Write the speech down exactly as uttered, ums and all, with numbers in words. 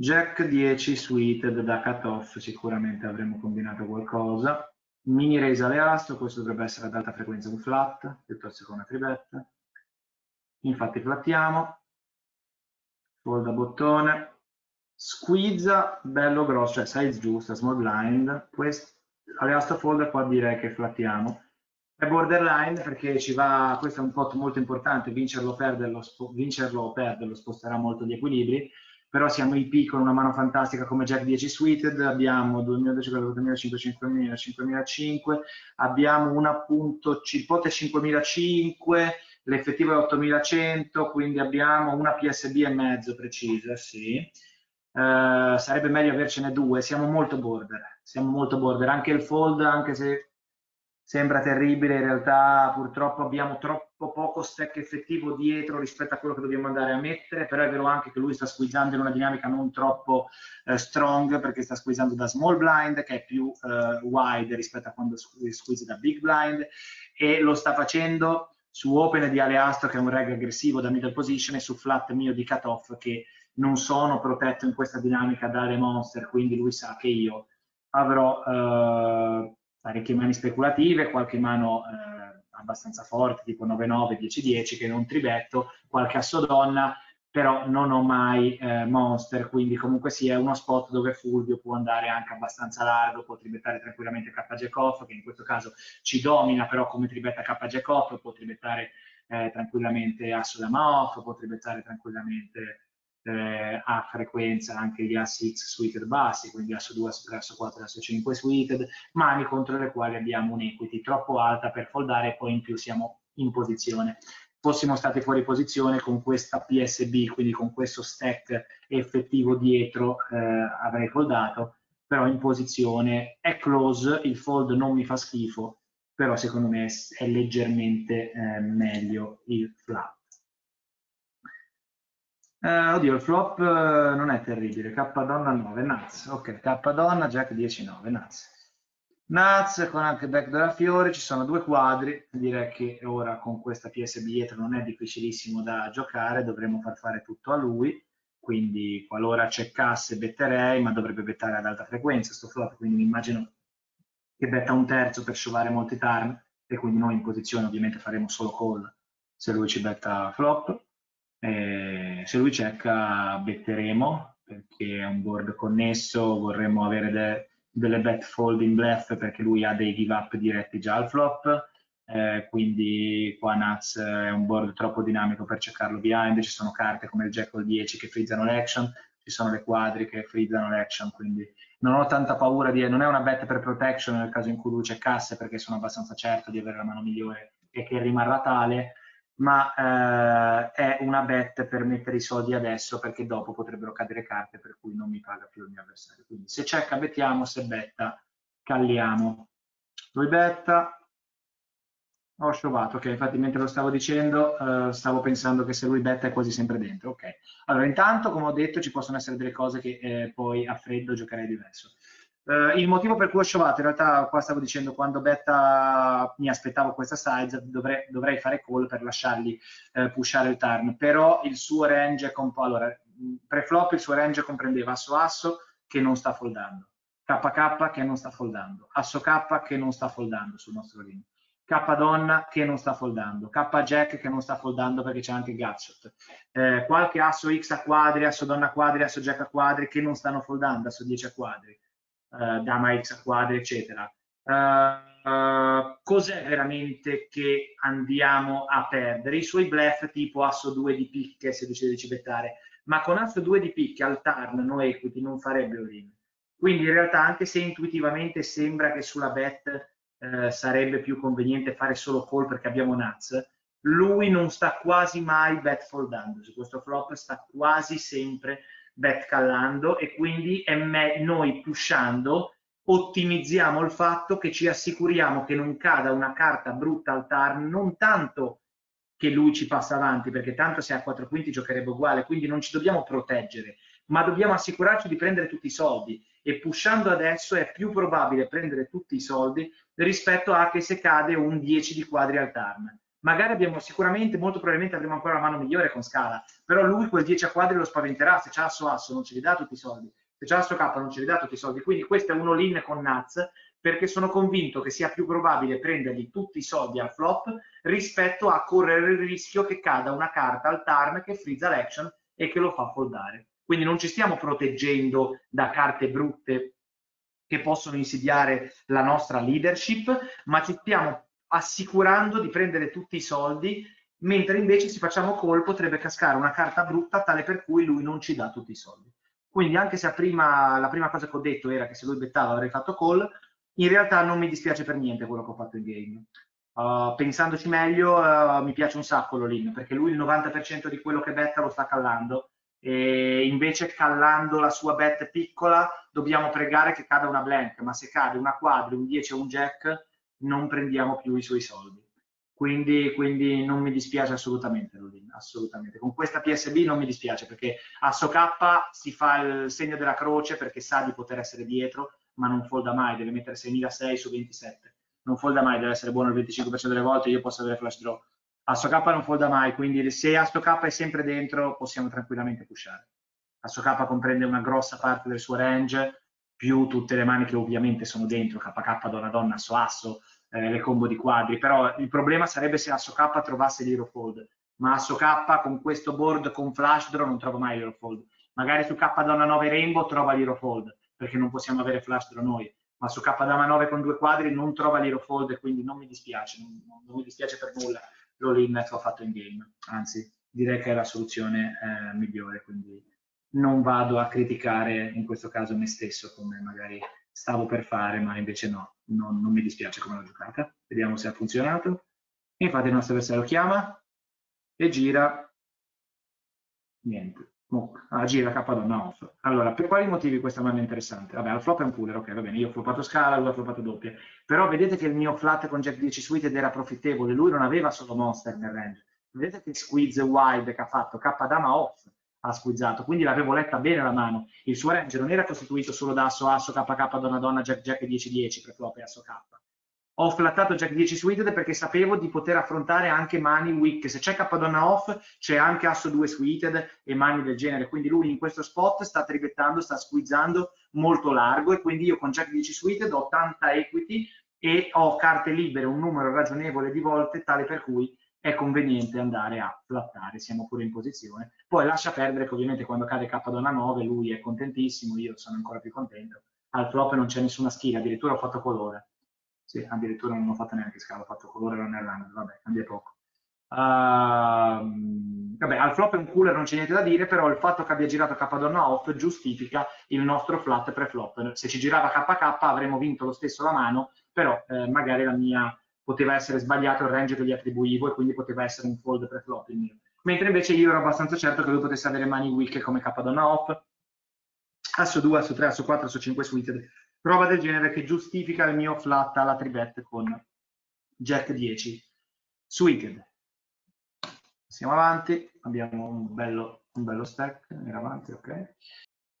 Jack dieci suited da cutoff, sicuramente avremmo combinato qualcosa. Mini raise alle asso, questo dovrebbe essere ad alta frequenza un flat, piuttosto che una tribetta. Infatti flattiamo, fold a bottone, squeeze bello grosso, cioè size giusta, small blind. Quest, alle asso fold qua direi che flattiamo. È borderline perché ci va, questo è un pot molto importante, vincerlo o perderlo, vincerlo o perderlo sposterà molto gli equilibri, però siamo in P con una mano fantastica come Jack dieci suited, abbiamo duemiladuecentocinquanta, duemilacinquecento, cinquemilacinquecento, cinquemilacinquecento, abbiamo un appunto, il pot è cinquemilacinquecento, l'effettivo è ottomilacento, quindi abbiamo una P S B e mezzo precisa, sì. Eh, sarebbe meglio avercene due, siamo molto border, siamo molto border, anche il fold, anche se sembra terribile, in realtà purtroppo abbiamo troppo poco stack effettivo dietro rispetto a quello che dobbiamo andare a mettere, però è vero anche che lui sta squeezando in una dinamica non troppo eh, strong, perché sta squeezando da small blind, che è più eh, wide rispetto a quando squeeze da big blind, e lo sta facendo su open di aleastro, che è un reg aggressivo da middle position, e su flat mio di cutoff, che non sono protetto in questa dinamica dalle monster, quindi lui sa che io avrò... Eh, parecchie mani speculative, qualche mano eh, abbastanza forte, tipo nove nove, dieci dieci, che non tribetto, qualche asso donna, però non ho mai eh, monster, quindi comunque sia sì, uno spot dove Fulvio può andare anche abbastanza largo, può tribettare tranquillamente K Jacob, che in questo caso ci domina, però come tribetta K Jacob, può tribettare eh, tranquillamente asso dama off, può tribettare tranquillamente Eh, a frequenza anche gli assi X suited bassi, quindi asso due, asso tre, asso quattro, asso cinque suited, mani contro le quali abbiamo un'equity troppo alta per foldare e poi in più siamo in posizione. Fossimo stati fuori posizione con questa P S B, quindi con questo stack effettivo dietro eh, avrei foldato, però in posizione è close, il fold non mi fa schifo, però secondo me è leggermente eh, meglio il flap. Uh, oddio, il flop uh, non è terribile, K donna nove, nuts, ok, K donna, Jack dieci nove, nuts. Nuts con anche backdoor a fiori, ci sono due quadri, direi che ora con questa P S B dietro non è difficilissimo da giocare, dovremmo far fare tutto a lui, quindi qualora ceccasse betterei, ma dovrebbe bettare ad alta frequenza sto flop, quindi mi immagino che betta un terzo per sciovare molti turn, e quindi noi in posizione ovviamente faremo solo call se lui ci betta flop. Eh, se lui cerca betteremo perché è un board connesso, vorremmo avere de delle bet fold in bluff perché lui ha dei give up diretti già al flop, eh, quindi qua nuts è un board troppo dinamico per cercarlo behind, ci sono carte come il jack o il dieci che frizzano l'action, ci sono le quadri che frizzano l'action, quindi non ho tanta paura di, non è una bet per protection nel caso in cui lui cercasse, perché sono abbastanza certo di avere la mano migliore e che rimarrà tale, ma eh, è una bet per mettere i soldi adesso perché dopo potrebbero cadere carte per cui non mi paga più il mio avversario, quindi se checca bettiamo, se betta calliamo. Lui betta, ho sciovato, ok, infatti mentre lo stavo dicendo eh, stavo pensando che se lui betta è quasi sempre dentro, ok. Allora intanto come ho detto ci possono essere delle cose che eh, poi a freddo giocherei diverso. Uh, il motivo per cui ho sciovato, in realtà qua stavo dicendo quando betta mi aspettavo questa size, dovrei, dovrei fare call per lasciargli uh, pushare il turn, però il suo range, allora, pre-flop il suo range comprendeva asso-asso che non sta foldando, K K che non sta foldando, asso-K che non sta foldando sul nostro ring, K-donna che non sta foldando, K-jack che non sta foldando perché c'è anche gutshot, eh, qualche asso-X a quadri, asso-donna a quadri, asso-jack a quadri che non stanno foldando, asso-dieci a quadri. Uh, dama X a quadri eccetera. Uh, uh, cos'è veramente che andiamo a perdere? I suoi bluff tipo asso due di picche se decide di bettare, ma con asso due di picche al turn no equity non farebbe all-in, quindi in realtà anche se intuitivamente sembra che sulla bet uh, sarebbe più conveniente fare solo call perché abbiamo nuts, lui non sta quasi mai bet foldando su questo flop, sta quasi sempre bet callando, e quindi noi pushando ottimizziamo il fatto che ci assicuriamo che non cada una carta brutta al turn, non tanto che lui ci passa avanti perché tanto se ha quattro quinti giocherebbe uguale, quindi non ci dobbiamo proteggere, ma dobbiamo assicurarci di prendere tutti i soldi, e pushando adesso è più probabile prendere tutti i soldi rispetto a che se cade un dieci di quadri al turn. magari abbiamo sicuramente, molto probabilmente avremo ancora la mano migliore con Scala, però lui quel dieci a quadri lo spaventerà, se c'è asso asso non ce li dà tutti i soldi, se c'è asso K non ce li dà tutti i soldi, quindi questo è un all-in con Nuts, perché sono convinto che sia più probabile prendergli tutti i soldi al flop rispetto a correre il rischio che cada una carta al turn che frizza l'action e che lo fa foldare. Quindi non ci stiamo proteggendo da carte brutte che possono insidiare la nostra leadership, ma ci stiamo assicurando di prendere tutti i soldi, mentre invece se facciamo call potrebbe cascare una carta brutta tale per cui lui non ci dà tutti i soldi. Quindi anche se la prima, la prima cosa che ho detto era che se lui bettava avrei fatto call, in realtà non mi dispiace per niente quello che ho fatto in game. Uh, pensandoci meglio, uh, mi piace un sacco l'all-in, perché lui il novanta per cento di quello che betta lo sta callando, e invece callando la sua bet piccola dobbiamo pregare che cada una blank, ma se cade una quadri, un dieci o un jack non prendiamo più i suoi soldi. Quindi, quindi non mi dispiace assolutamente l'all-in, assolutamente. Con questa P S B non mi dispiace, perché asso K si fa il segno della croce perché sa di poter essere dietro, ma non folda mai, deve mettere seimilasei su ventisette, non folda mai, deve essere buono il venticinque per cento delle volte, io posso avere flash draw. Asso K non folda mai, quindi se Asso K è sempre dentro possiamo tranquillamente pushare. Asso K comprende una grossa parte del suo range, più tutte le mani che ovviamente sono dentro, K K, donna donna, Asso Asso, eh, le combo di quadri, però il problema sarebbe se Asso K trovasse l'hero fold, ma Asso K con questo board con flash draw non trova mai l'hero fold. Magari su K donna nove rainbow trova l'hero fold, perché non possiamo avere flash draw noi, ma su K dama nove con due quadri non trova l'hero fold, quindi non mi dispiace, non, non mi dispiace per nulla l'all-in che ho fatto in game, anzi direi che è la soluzione eh, migliore, quindi non vado a criticare in questo caso me stesso come magari stavo per fare, ma invece no, non, non mi dispiace come l'ho giocata. Vediamo se ha funzionato, e infatti il nostro avversario chiama e gira, niente. Ah, gira K donna off. Allora, per quali motivi questa mano è interessante? Vabbè, al flop è un cooler, ok, va bene, io ho floppato Scala, lui ha floppato doppia, però vedete che il mio flat con jack dieci suited era profittevole, lui non aveva solo monster nel range, vedete che squeeze wide che ha fatto, K dama off ha squizzato, quindi l'avevo letta bene la mano, il suo range non era costituito solo da asso asso, K K, donna donna, jack jack dieci dieci per flop e asso K. Ho flattato jack dieci suited perché sapevo di poter affrontare anche mani weak, se c'è K donna off c'è anche asso due suited e mani del genere, quindi lui in questo spot sta tribettando, sta squeezando molto largo, e quindi io con jack dieci suited ho tanta equity e ho carte libere un numero ragionevole di volte tale per cui è conveniente andare a flattare, siamo pure in posizione. Poi lascia perdere che ovviamente quando cade K donna nove lui è contentissimo, io sono ancora più contento, al flop non c'è nessuna schiena, addirittura ho fatto colore. Sì, addirittura non ho fatto neanche Scala, ho fatto colore non è random, vabbè, cambia poco. Uh, vabbè, al flop è un cooler, non c'è niente da dire, però il fatto che abbia girato K donna off giustifica il nostro flat pre-flop. Se ci girava K K avremmo vinto lo stesso la mano, però eh, magari la mia poteva essere sbagliato il range che gli attribuivo e quindi poteva essere un fold pre-flop il mio. Mentre invece io ero abbastanza certo che lui potesse avere mani weak come K donna off, asso due, asso tre, asso quattro, asso cinque suited, roba del genere che giustifica il mio flat alla tribet con jack dieci suited. Siamo avanti, abbiamo un bello, un bello stack, andiamo avanti, ok.